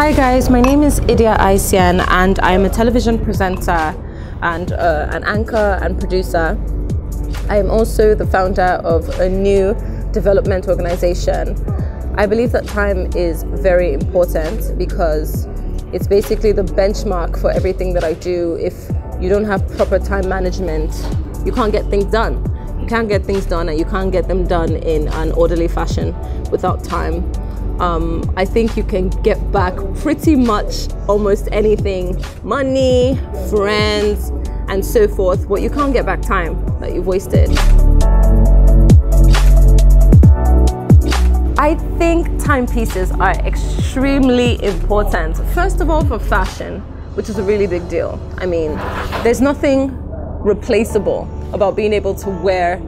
Hi guys, my name is Idia Aisien and I'm a television presenter and an anchor and producer. I am also the founder of a new development organization. I believe that time is very important because it's basically the benchmark for everything that I do. If you don't have proper time management, you can't get things done. You can't get things done and you can't get them done in an orderly fashion without time. I think you can get back pretty much almost anything, money, friends, and so forth, but you can't get back time that you've wasted. I think timepieces are extremely important. First of all, for fashion, which is a really big deal. I mean, there's nothing replaceable about being able to wear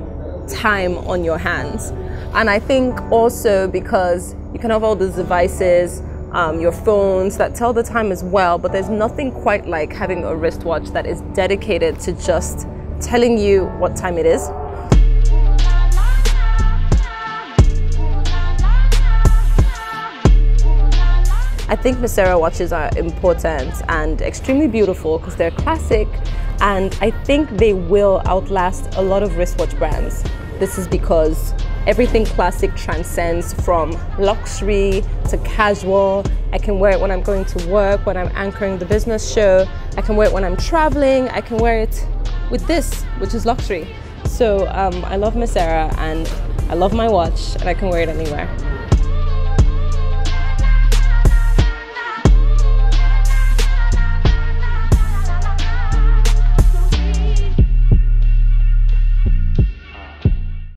time on your hands. And I think also because you can have all these devices, your phones that tell the time as well, but there's nothing quite like having a wristwatch that is dedicated to just telling you what time it is. I think Micserah watches are important and extremely beautiful because they're classic, and I think they will outlast a lot of wristwatch brands. This is because everything classic transcends from luxury to casual. I can wear it when I'm going to work, when I'm anchoring the business show. I can wear it when I'm traveling. I can wear it with this, which is luxury. So I love Micserah and I love my watch, and I can wear it anywhere.